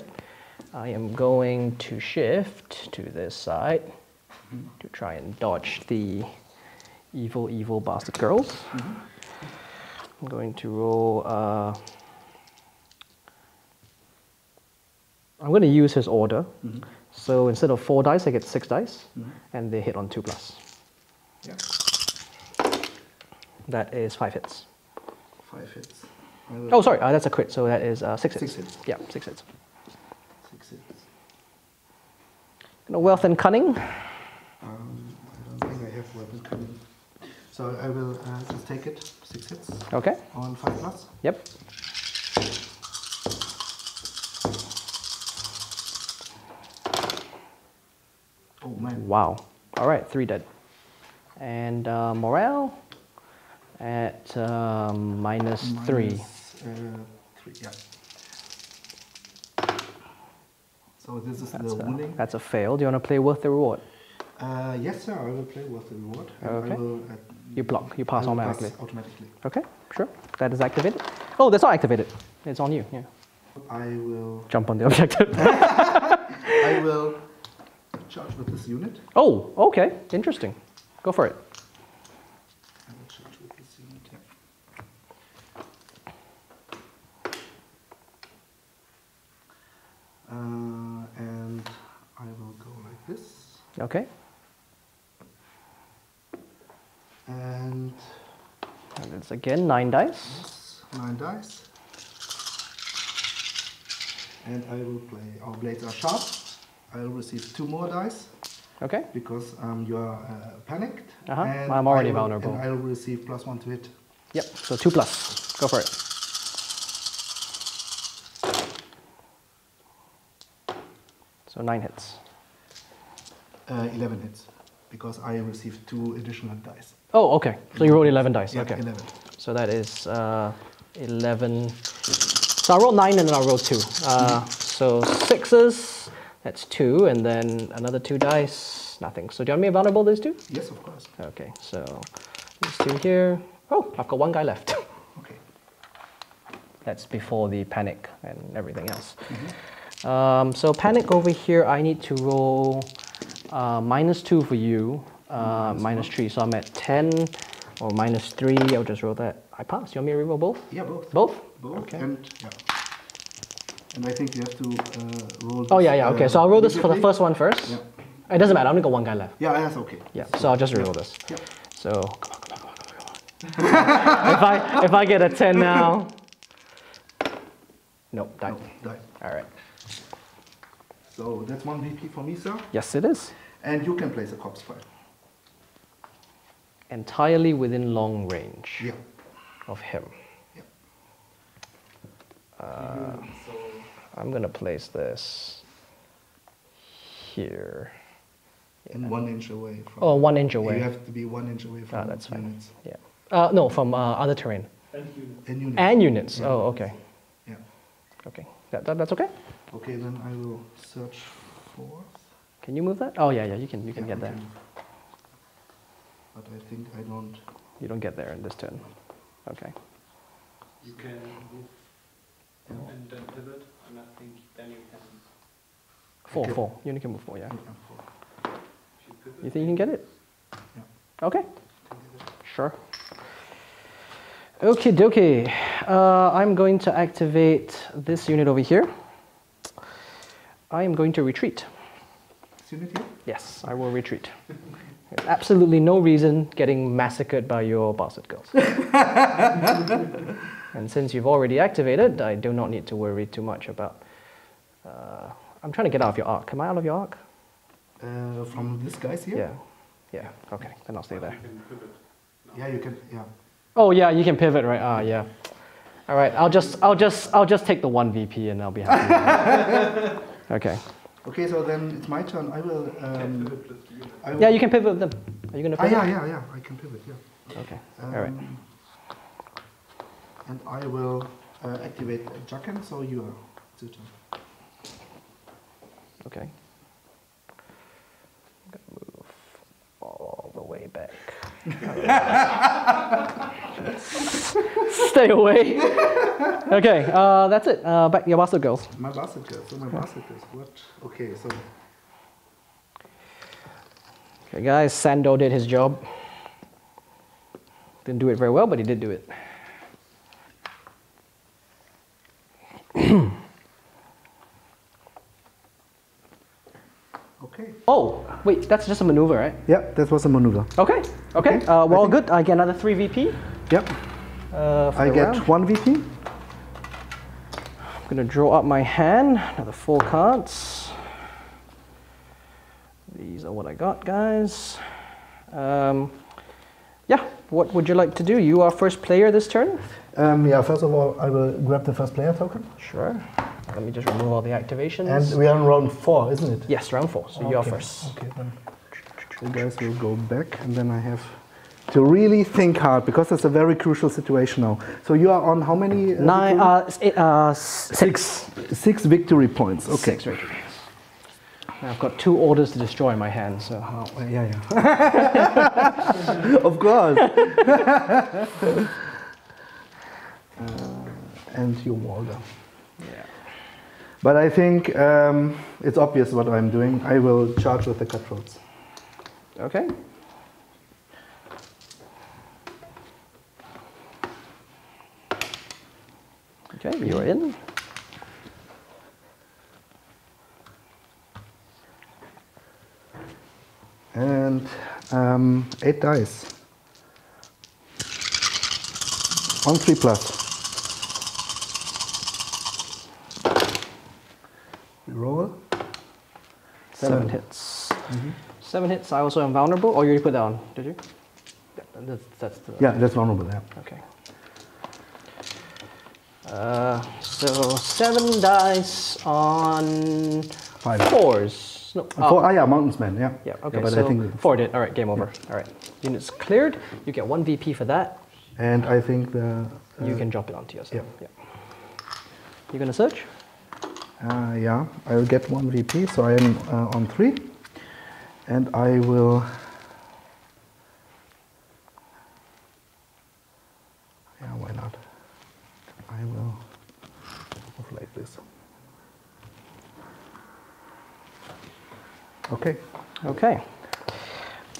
I am going to shift to this side mm-hmm. to try and dodge the evil, evil bastard girls. Mm-hmm. I'm going to roll... Uh, I'm going to use his order. Mm-hmm. So instead of four dice, I get six dice, mm-hmm. and they hit on two plus. Yeah. That is five hits. Five hits. Oh, sorry, uh, that's a crit, so that is uh, six hits. Six hits. Yeah, six hits. Wealth and cunning. Um, I don't think I have wealth and cunning. So I will uh, just take it. Six hits. Okay. On five plus. Yep. Oh man. Wow. All right, three dead. And uh, morale at uh, minus, minus three. Uh, three. Yeah. So this is that's the a, winning. That's a fail. Do you want to play worth the reward? Uh, yes, sir. I will play worth the reward. Okay. I will, uh, you block. You pass automatically. Pass automatically. Okay. Sure. That is activated. Oh, that's not activated. It's on you. Yeah. I will jump on the objective. I will charge with this unit. Oh. Okay. Interesting. Go for it. I will charge with this unit. Yeah. Um, Okay. And it's again nine dice. Yes, nine dice. And I will play. Our blades are sharp. I'll receive two more dice. Okay. Because um, you are uh, panicked. Uh-huh. And I'm already will, vulnerable. And I'll receive plus one to hit. Yep, so two plus. Go for it. So nine hits. Uh, eleven hits, because I received two additional dice. Oh, okay. So you rolled eleven dice. Yeah, okay. eleven. So that is uh, eleven. So I rolled nine and then I rolled two. Uh, mm-hmm. So sixes, that's two, and then another two dice, nothing. So do you want me vulnerable these two? Yes, of course. Okay, so these two here. Oh, I've got one guy left. Okay. That's before the panic and everything else. Mm-hmm. um, so panic over here, I need to roll uh, minus two for you, uh, minus, minus three. So I'm at ten or minus three. I'll just roll that. I passed. You want me to reroll both? Yeah, both. Both? Both. Okay. And, yeah. And I think you have to uh, roll this. Oh, yeah, yeah, okay. Uh, so I'll roll this for the first one first. Yeah. It doesn't matter. I've only got one guy left. Yeah, that's okay. Yeah, so, so I'll just reroll this. Yeah. So, come on, come on, come on, come on. if, I, if I get a ten now. Nope, die. No, die. All right. So that's one V P for me, sir? Yes, it is. And you can place a corpse fire. Entirely within long range. Yeah. Of him. Yeah. Uh, so I'm going to place this here. Yeah. And one inch away from... Oh, one inch away. You have to be one inch away from ah, that's fine. Units. Yeah. Uh, no, from uh, other terrain. And units. And units. And units. Yeah. Oh, okay. Yeah. Okay. That, that, that's okay? Okay, then I will search for... Can you move that? Oh, yeah, yeah, you can, you can yeah, get I there. Can. But I think I don't... You don't get there in this turn. Okay. You can move. No. And then pivot, and I think then you can... Four, okay. four. You only can move four, yeah. Four. You, pivot, you think you can get it? Yeah. Okay. Sure. Okie dokie. Uh, I'm going to activate this unit over here. I am going to retreat. This unit here? Yes, I will retreat. There's absolutely no reason getting massacred by your Bastard Girls. And since you've already activated, I do not need to worry too much about... Uh, I'm trying to get out of your arc. Am I out of your arc? Uh, from this guy's here? Yeah. Yeah, okay. Then I'll stay there. You can pivot. No. Yeah, you can... Yeah. Oh, yeah, you can pivot, right? Ah, yeah. All right, I'll just, I'll just, I'll just take the one V P and I'll be happy. Okay. Okay, so then it's my turn. I will. Um, I will yeah, you can pivot them. Are you gonna pivot? Ah, yeah, yeah, yeah. I can pivot. Yeah. Okay. Um, All right. And I will uh, activate Jaqen. So you are two turn. Okay. I'm gonna move all the way back. Stay away. Okay, uh, that's it. Uh, back to your Bastard Girls. My Bastard Girls. So my Bastard Girls. What? Okay, so. Okay, guys. Sandor did his job. Didn't do it very well, but he did do it. Okay. Oh, wait. That's just a maneuver, right? Yeah, that was a maneuver. Okay. Okay. okay. Uh, well, I good. I get another three V P. Yep. Uh, I get round. one V P. I'm going to draw up my hand, another four cards. These are what I got, guys. Um, yeah, what would you like to do? You are first player this turn? Um, yeah, first of all, I will grab the first player token. Sure. Let me just remove all the activations. And we are in round four, isn't it? Yes, round four, so okay. you are first. Okay, then you guys will go back, and then I have... to really think hard, because it's a very crucial situation now. So you are on how many? Uh, Nine, uh, eight, uh, six. Six victory points, okay. Six victory points. I've got two orders to destroy in my hand, so... Oh, well, yeah, yeah. Of course. uh, and you, Walder. Yeah. But I think um, it's obvious what I'm doing. I will charge with the Cutthroats. Okay. Okay, you're in. And um, eight dice. On three plus. We roll. Seven, Seven hits. Mm-hmm. Seven hits. I also am vulnerable, or you already put that on, did you? That's, that's the, yeah, that's vulnerable, yeah. Okay. Uh, so seven dice on Five. fours. No, uh, four, ah, yeah, Mountainsmen, yeah. Yeah, okay, yeah, but so I think four did. All right, game over. Yeah. All right, unit's cleared. You get one V P for that. And I think the... Uh, you can drop it onto yourself. Yeah. Yeah. You're going to search? Uh, yeah, I will get one V P, so I am uh, on three. And I will... Yeah, why not? I will move like this. Okay. Okay.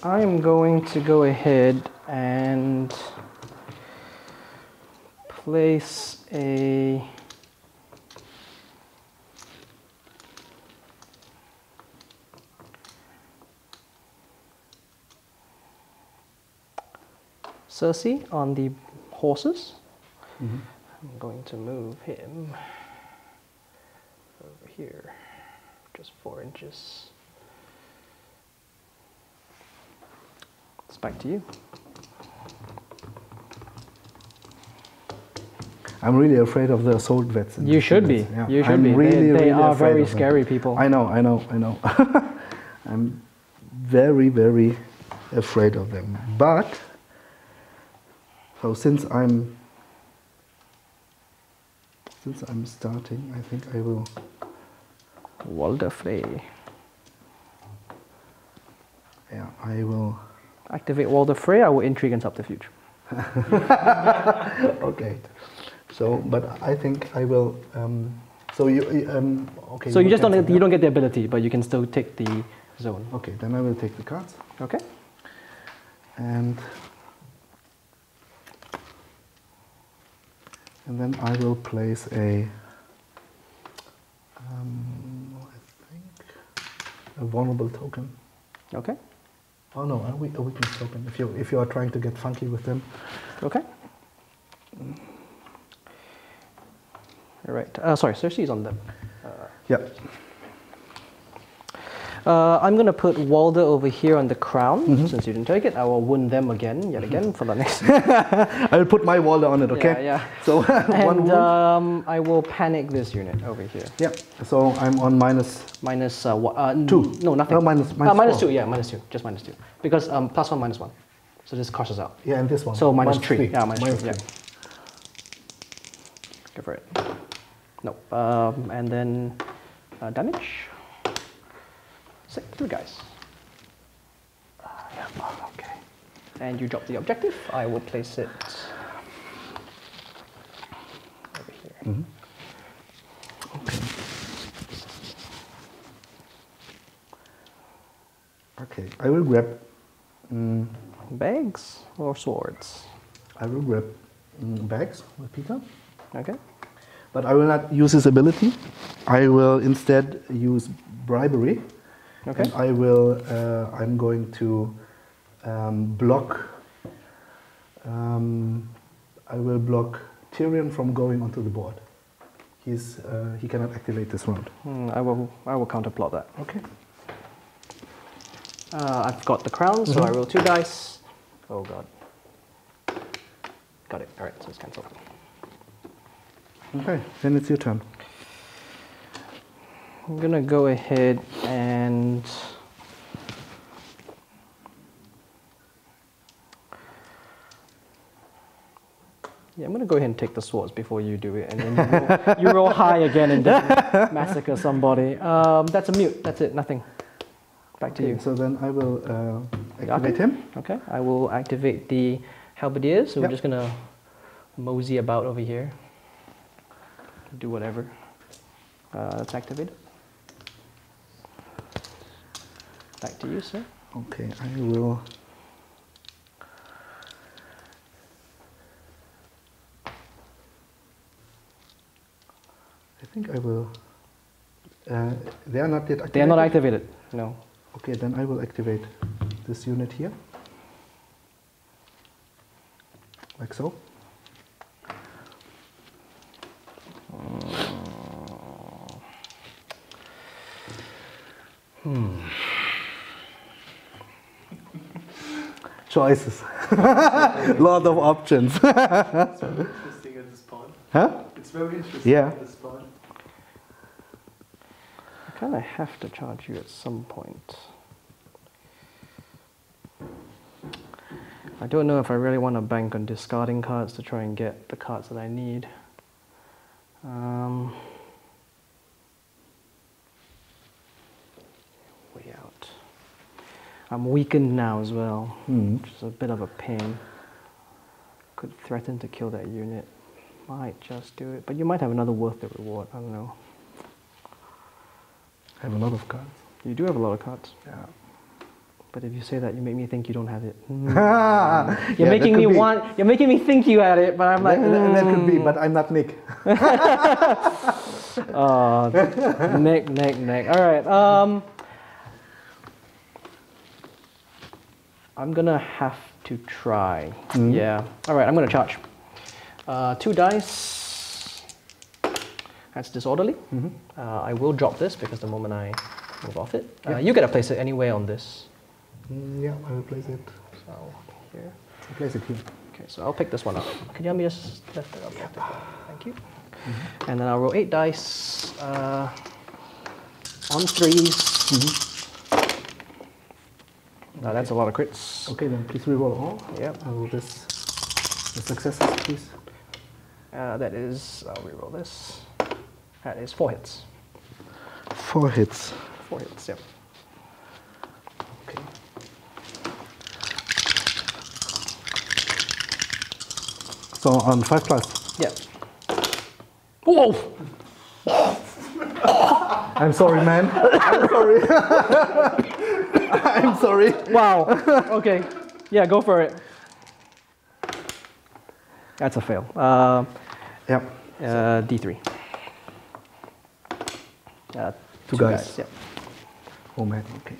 I am going to go ahead and place a... Cersei on the horses. Mm-hmm. I'm going to move him over here, just four inches. It's back to you. I'm really afraid of the assault vets. You should be. Yeah. You should I'm be. Really, they really they are very scary people. I know, I know, I know. I'm very, very afraid of them. But so since I'm Since I'm starting, I think I will. Walder Frey. Yeah, I will. Activate Walder Frey, I will intrigue and subterfuge. Okay. So, but I think I will. Um, so you. Um, okay. So you, you just don't. Get, you don't get the ability, but you can still take the zone. Okay, then I will take the cards. Okay. And. And then I will place a, um, I think, a vulnerable token. Okay. Oh no, a weakness token. If you if you are trying to get funky with them. Okay. All right. Uh, sorry, Cersei's on them. Uh, yep. Uh, I'm gonna put Walder over here on the crown, mm-hmm. since you didn't take it. I will wound them again, yet again, for the next. I'll put my Walder on it, okay? Yeah, yeah. So and, one wound. Um, I will panic this unit over here. Yeah. So I'm on minus. Minus uh, uh, two. No, nothing. No, minus minus, uh, minus two. Yeah, minus two. Just minus two. Because um, plus one, minus one. So this crosses out. Yeah, and this one. So minus, minus three. three. Yeah, minus, minus three. three. Yeah. Go for it. No. Um, and then uh, damage. Six, three guys. Uh, yeah, oh, okay. And you drop the objective. I will place it over here. Mm-hmm. Okay. Okay. I will grab um, bags or swords. I will grab um, bags with Peter. Okay. But I will not use his ability. I will instead use bribery. Okay. And I will, uh, I'm going to um, block, um, I will block Tyrion from going onto the board. He's, uh, he cannot activate this round. Mm, I will, I will counterplot that. Okay. Uh, I've got the crown, so mm-hmm. I roll two dice. Oh god. Got it, alright, so it's cancelled. Okay, then it's your turn. I'm gonna go ahead and yeah, I'm gonna go ahead and take the swords before you do it, and then you roll, you roll high again and then massacre somebody. Um, that's a mute. That's it. Nothing. Back okay, to you. So then I will uh, activate okay. him. Okay. I will activate the halberdiers. So yep. we're just gonna mosey about over here. Do whatever. Uh, that's activated. Back to you, sir. Okay, I will. I think I will. Uh, they are not yet activated. They are not activated. No. Okay, then I will activate this unit here, like so. Hmm. Choices. Lot of options. It's very interesting at this point. Huh? It's very interesting yeah. at this point. I kind of have to charge you at some point. I don't know if I really want to bank on discarding cards to try and get the cards that I need. Um, way out. I'm weakened now as well, mm. which is a bit of a pain. Could threaten to kill that unit. Might just do it, but you might have another worth of reward, I don't know. I have a lot of cards. You do have a lot of cards. Yeah. But if you say that, you make me think you don't have it. Mm. You're yeah, making me be. want. You're making me think you had it, but I'm like. That, mm. that could be, but I'm not Nick. oh, Nick, Nick, Nick. All right. Um, I'm gonna have to try. Mm. Yeah. All right. I'm gonna charge. Uh, two dice. That's disorderly. Mm-hmm. uh, I will drop this because the moment I move off it, uh, yeah. you get to place it anywhere on this. Yeah, I will place it. So here. I'll place it here. Okay, so I'll pick this one up. Can you help me just lift it up? Yeah. Thank you. Mm-hmm. And then I'll roll eight dice uh, on threes. Mm-hmm. Now okay. That's a lot of crits. Okay, then please re-roll all. Yep. I will this. The successes, please. Uh, that is. I'll re-roll this. That is four hits. Four hits. Four hits. Yep. Okay. So on five plus. Yeah. Whoa! I'm sorry, man. I'm sorry. I'm sorry. Wow. Okay. Yeah, go for it. That's a fail. Uh, yeah. Uh, D three. Uh, two, two guys. guys. Yeah. Oh man. Okay.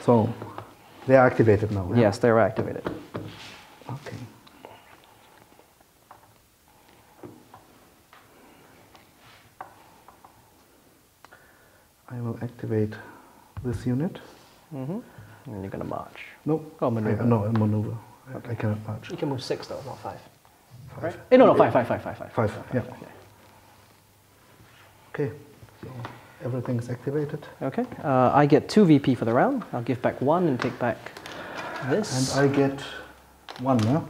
So they are activated now. Yeah? Yes, they are activated. Okay. I will activate this unit. Mm-hmm. And you're gonna march. No. Oh, maneuver. I, no, maneuver. Okay. I cannot march. You can move six though, not five. Five. Right? Eh, no, no, five, five, five, five, five. Five. five yeah. Five, okay. okay. So everything is activated. Okay. Uh, I get two V P for the round. I'll give back one and take back this. And I get. One now.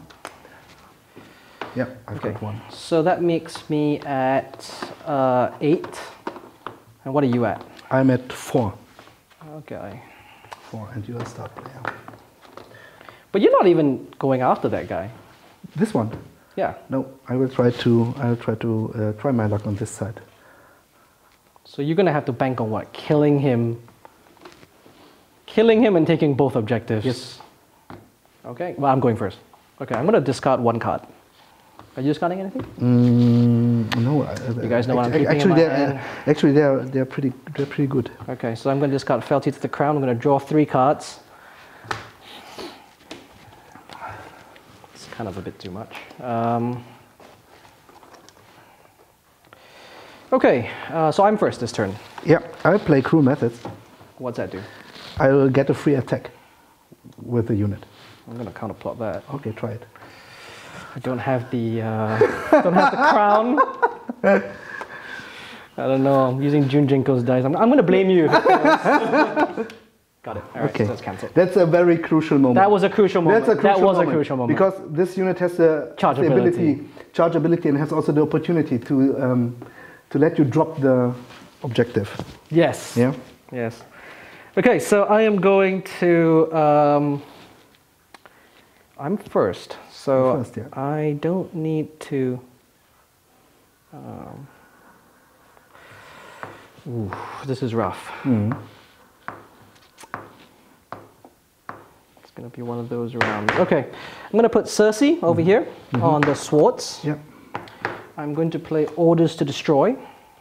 Yeah, I've okay. got one. So that makes me at uh, eight. And what are you at? I'm at four. Okay. Four, and you're a star player. But you're not even going after that guy. This one? Yeah. No, I will try to. I will try to uh, try my luck on this side. So you're gonna have to bank on what? Killing him. Killing him and taking both objectives. Yes. Okay, well, I'm going first. Okay, I'm going to discard one card. Are you discarding anything? Mm, no. I, I, you guys know what I'm keeping in my hand? Actually, they're, they're, pretty, they're pretty good. Okay, so I'm going to discard Fealty to the Crown. I'm going to draw three cards. It's kind of a bit too much. Um, okay, uh, so I'm first this turn. Yeah, I'll play Cruel Methods. What's that do? I will get a free attack with the unit. I'm gonna counterplot that. Okay, try it. I don't have the uh, don't have the crown. I don't know. I'm using Jun Jenko's dice. I'm, I'm gonna blame you. Got it. All right, okay, so that's cancelled. That's a very crucial moment. That was a crucial moment. That's a crucial that was moment. a crucial moment because this unit has the chargeability, chargeability, and has also the opportunity to um, to let you drop the objective. Yes. Yeah. Yes. Okay, so I am going to. Um, I'm first, so first, yeah. I don't need to. Um, ooh, this is rough. Mm. It's gonna be one of those rounds. Okay, I'm gonna put Cersei over mm. here mm-hmm. on the swords. Yep. I'm going to play Orders to Destroy.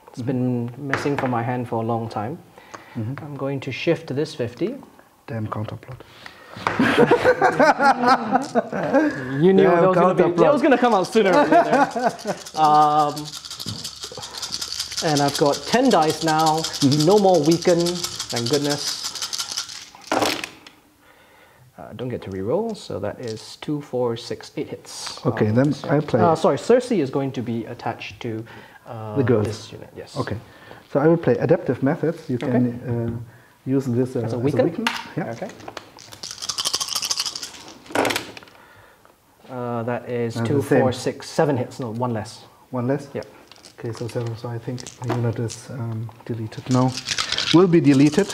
It's mm-hmm. been missing from my hand for a long time. Mm-hmm. I'm going to shift to this fifty. Damn counterplot. You knew yeah, that was going to come out sooner or later. Um, And I've got ten dice now. Mm-hmm. No more weaken, thank goodness. Uh, don't get to reroll, so that is two, four, six, eight hits. Okay, um, then so, I play. Uh, sorry, Cersei is going to be attached to uh, the girls. This unit. Yes. Okay, so I will play adaptive methods. You can okay. uh, use this uh, as a weaken. As a weaken. Yeah. Okay. Uh, that is and two, four, six, seven hits. No, one less. One less. Yeah. Okay, so seven. So I think the unit is um, deleted. No, will be deleted.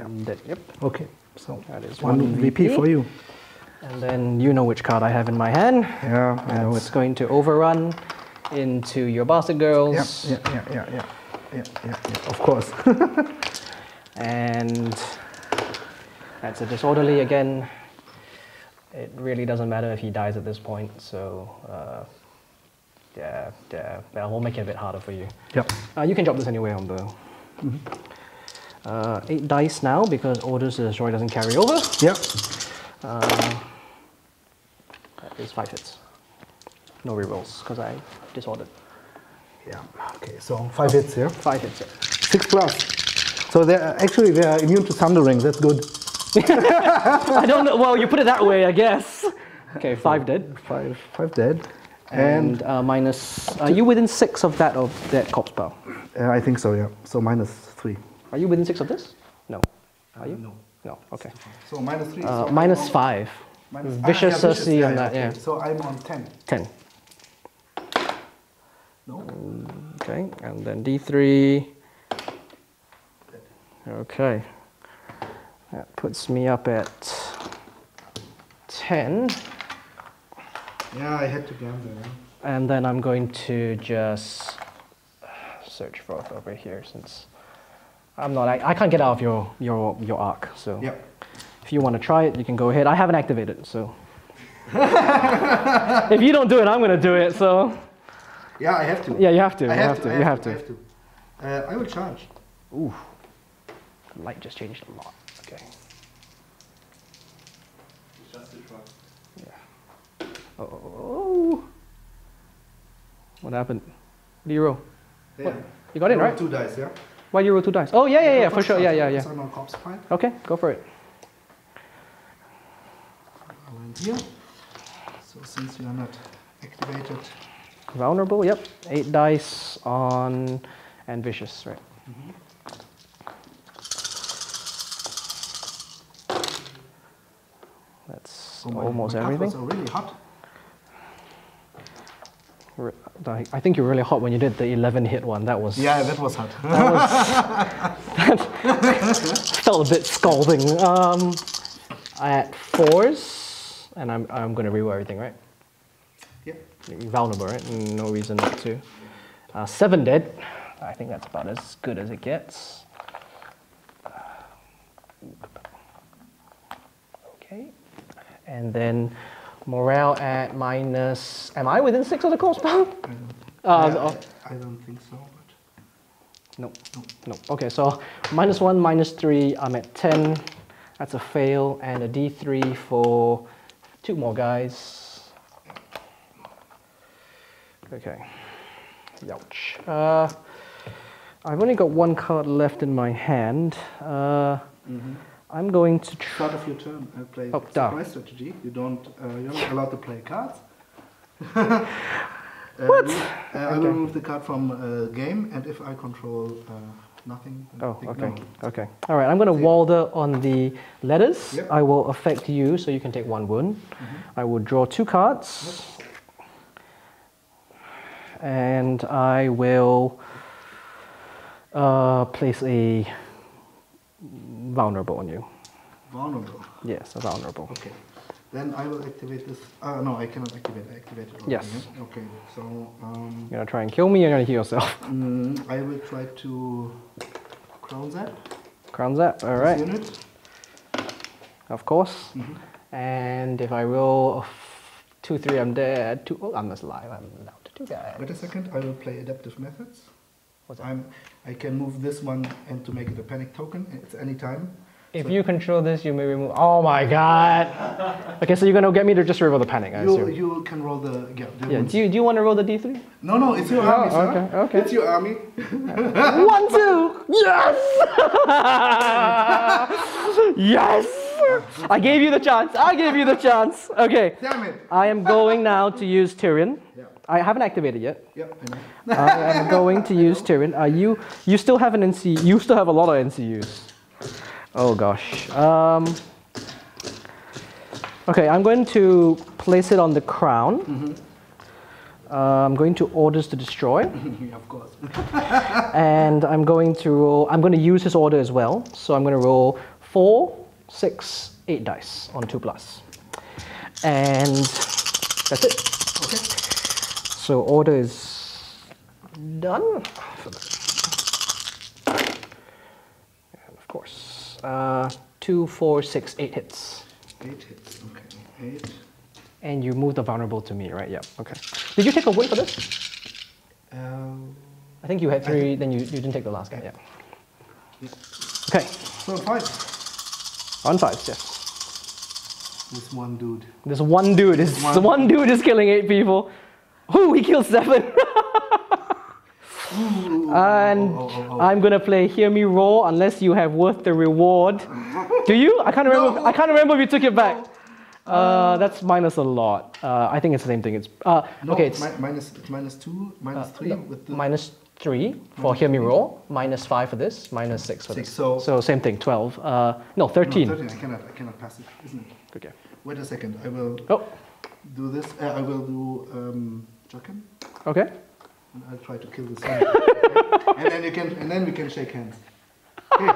And that, yep. Okay. So that is one, one V P. V P for you. And then you know which card I have in my hand. Yeah, That's I know it's going to overrun into your Bastard Girls. Yeah, yeah, yeah, yeah, yeah, yeah, yeah. Of course. And that's a disorderly again. It really doesn't matter if he dies at this point, so uh, yeah, yeah, that will make it a bit harder for you. Yep. Uh, you can drop this anyway on the mm-hmm. uh, eight dice now because orders to destroy doesn't carry over. Yep. Uh, that is five hits. No rerolls because I disordered. Yeah. Okay. So five oh, hits here. Yeah? Five hits. Yeah. Six plus. So they actually they are immune to thundering. That's good. I don't know. Well, you put it that way, I guess. Okay, five dead. Five, five dead. And, and uh, minus. Are you within six of that of that corpse spell? Uh, I think so. Yeah. So minus three. Are you within six of this? No. Are you? No. No. Okay. So minus three. Uh, so minus five. Minus vicious, ah, yeah, vicious Cersei yeah, on that. Yeah. Okay. So I'm on ten. Ten. No. Um, okay, and then D three. Okay. That puts me up at ten. Yeah, I had to gamble. And then I'm going to just search forth over here since I'm not. I, I can't get out of your your your arc. So yep. If you want to try it, you can go ahead. I haven't activated it, so if you don't do it, I'm going to do it. So yeah, I have to. Yeah, you have to. I you have, have to. to. You have, have to. to. I, have to. Uh, I will charge. Ooh, the light just changed a lot. Okay. Yeah. Oh. What happened? Do you roll? Yeah. What? You got I in, right? Two dice, yeah. Why do you roll two dice? Oh yeah, yeah, yeah, for sure. Yeah, yeah, yeah. Okay, go for it. I went here. So since you are not activated. Vulnerable, yep. Eight dice on and vicious, right? Mm-hmm. That's oh almost everything. My cutthroats are really hot. Re I think you were really hot when you did the eleven hit one. That was. Yeah, that was hot. That, was, that felt a bit scalding. Um, I had fours, and I'm, I'm going to reroll everything, right? Yeah. You're vulnerable, right? No reason not to. Uh, seven dead. I think that's about as good as it gets. Okay. And then morale at minus. Am I within six of the core spell? I, uh, yeah, oh. I, I don't think so. But no, no, no. Okay, so minus one, minus three. I'm at ten. That's a fail and a D three for two more guys. Okay. Youch. Uh, I've only got one card left in my hand. Uh, mm-hmm. I'm going to try. Start of your turn, I play oh, surprise strategy. You don't, uh, you're not allowed to play cards. uh, what? You, uh, I okay. will remove the card from uh, game, and if I control uh, nothing, oh, okay, no. okay. All right, I'm going to Walder on the letters. Yep. I will affect you, so you can take one wound. Mm-hmm. I will draw two cards, yep. and I will uh, place a. Vulnerable on you. Vulnerable? Yes, vulnerable. Okay. Then I will activate this. Uh, no, I cannot activate. I activated already. Yes. Yeah? Okay, so. Um, you're going to try and kill me, you're going to heal yourself. Mm, I will try to crown zap. Crown zap, alright. Unit. Of course. Mm-hmm. And if I roll two, three, I'm dead. Two, oh, I'm just alive. I'm allowed to do that. Wait a second, I will play adaptive methods. I'm, I can move this one and to make it a panic token. It's any time. If you control this, you may remove. Oh my god! Okay, so you're gonna get me to just re-roll the panic. I you, you can roll the. Yeah. The yeah. Do you do you want to roll the D three? No, no, it's your oh, army. Sir. Okay, okay. It's your army. One, two. Yes. Yes. I gave you the chance. I gave you the chance. Okay. Damn it. I am going now to use Tyrion. Yeah. I haven't activated yet. Yep. I, I am going to use Tyrion. Are you? You still have an N C. You still have a lot of N C Us. Oh gosh. Um, okay, I'm going to place it on the crown. Mm-hmm. uh, I'm going to orders to destroy. Of course. And I'm going to roll. I'm going to use his order as well. So I'm going to roll four, six, eight dice on two plus, and that's it. Okay. So order is done. And of course. Uh, two, four, six, eight hits. Eight hits, okay. Eight. And you move the vulnerable to me, right? Yeah, okay. Did you take a win for this? Um, I think you had three, then you, you didn't take the last guy, yeah. yeah. Okay. So five. On five, yes. This one dude. This one dude is, this one, one dude is killing eight people. Ooh, he killed seven. Ooh, and oh, oh, oh. I'm gonna play Hear Me Roar unless you have worth the reward. Do you? I can't remember. No. If, I can't remember if you took it back. No. Uh, that's minus a lot. Uh, I think it's the same thing. It's uh, no, okay. It's mi minus minus two, minus uh, three no, with the minus three for minus Hear Me Roar, minus five for this, minus six for six, this. So, so same thing. Twelve. Uh, no, thirteen. No, thirteen. I cannot. I cannot pass it. Isn't it? Okay. Wait a second. I will oh. do this. Uh, I will do um, Jaqen. Okay. And I'll try to kill this guy. Okay. And then you can, and then we can shake hands. Okay.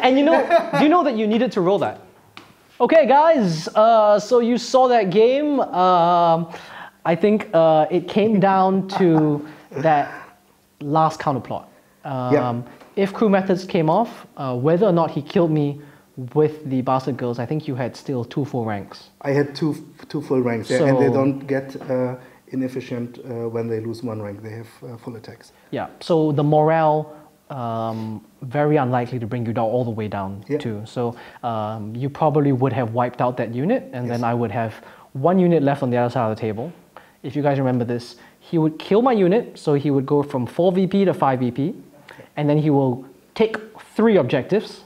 And you know, you know that you needed to roll that. Okay, guys. Uh, so you saw that game. Um, I think uh, it came down to that last counterplot. Um, yeah. If crew methods came off, uh, whether or not he killed me with the Bastard Girls, I think you had still two full ranks. I had two two full ranks, so, and they don't get. Uh, inefficient uh, when they lose one rank. They have uh, full attacks. Yeah, so the morale, um, very unlikely to bring you down all the way down yeah. too. So um, you probably would have wiped out that unit, and yes. then I would have one unit left on the other side of the table. If you guys remember this, he would kill my unit, so he would go from four V P to five V P, okay. and then he will take three objectives,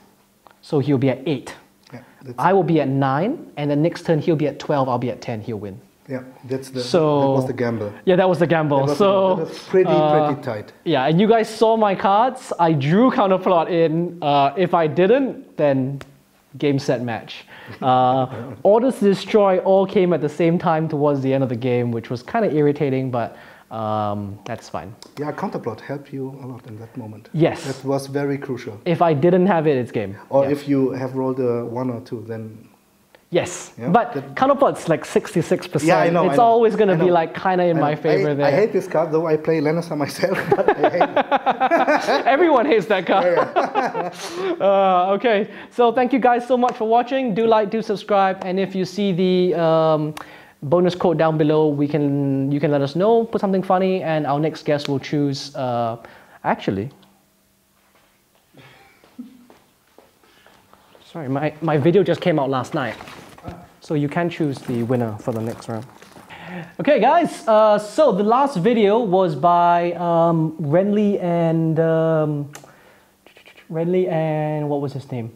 so he'll be at eight. Yeah, I will be at nine, and the next turn he'll be at twelve, I'll be at ten, he'll win. Yeah, that's the, so, that was the gamble. Yeah, that was the gamble. Was so the, that was pretty, uh, pretty tight. Yeah, and you guys saw my cards. I drew counterplot in. Uh, if I didn't, then game, set, match. Uh, orders to destroy all came at the same time towards the end of the game, which was kind of irritating, but um, that's fine. Yeah, counterplot helped you a lot in that moment. Yes. That was very crucial. If I didn't have it, it's game. Or yeah. if you have rolled a one or two, then... Yes, yeah, but counterplot's like sixty-six percent. Yeah, I know, it's I know, always going to be like kind of in my favor I, there. I hate this card, though I play Lannister myself. But I hate it. Everyone hates that card. uh, okay, so thank you guys so much for watching. Do like, do subscribe, and if you see the um, bonus code down below, we can you can let us know. Put something funny, and our next guest will choose. Uh, actually. Sorry, my, my video just came out last night, so you can choose the winner for the next round. Okay guys, uh, so the last video was by um, Renly and... Um, Renly and what was his name?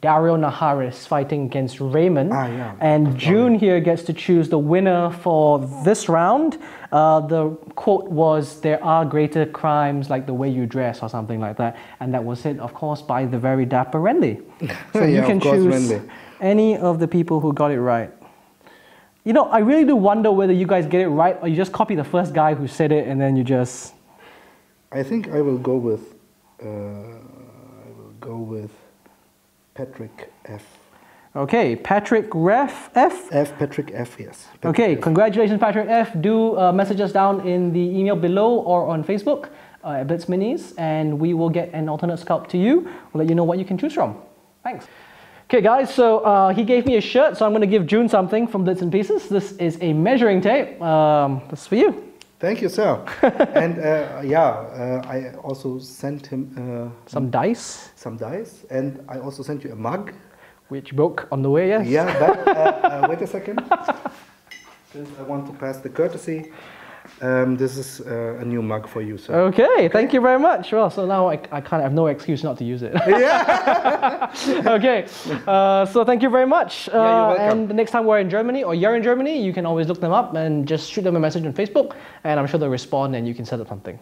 Dario Naharis fighting against Raymond. Ah, yeah. And June here gets to choose the winner for this round. Uh, the quote was, "There are greater crimes like the way you dress," or something like that. And that was said, of course, by the very dapper Renly. So yeah, you can course, choose Renly. Any of the people who got it right. You know, I really do wonder whether you guys get it right or you just copy the first guy who said it and then you just... I think I will go with... Uh, I will go with... Patrick F. Okay, Patrick Ref F? F, Patrick F, yes. Patrick okay, F. Congratulations Patrick F. Do uh, message us down in the email below or on Facebook uh, at Blitz Minis, and we will get an alternate sculpt to you. We'll let you know what you can choose from. Thanks. Okay guys, so uh, he gave me a shirt, so I'm going to give June something from Blitz and Pieces. This is a measuring tape. Um, this is for you. Thank you, sir. And uh, yeah, uh, I also sent him uh, some dice. Some dice, and I also sent you a mug, which broke on the way. Yes. Yeah. But, uh, uh, wait a second. Since I want to pass the courtesy, um, this is uh, a new mug for you, sir. Okay, okay. Thank you very much. Well, so now I, I can't have no excuse not to use it. Yeah. Okay. Uh, so thank you very much. Uh, yeah, you're welcome. And the next time we're in Germany, or you're in Germany, you can always look them up and just shoot them a message on Facebook, and I'm sure they'll respond, and you can set up something.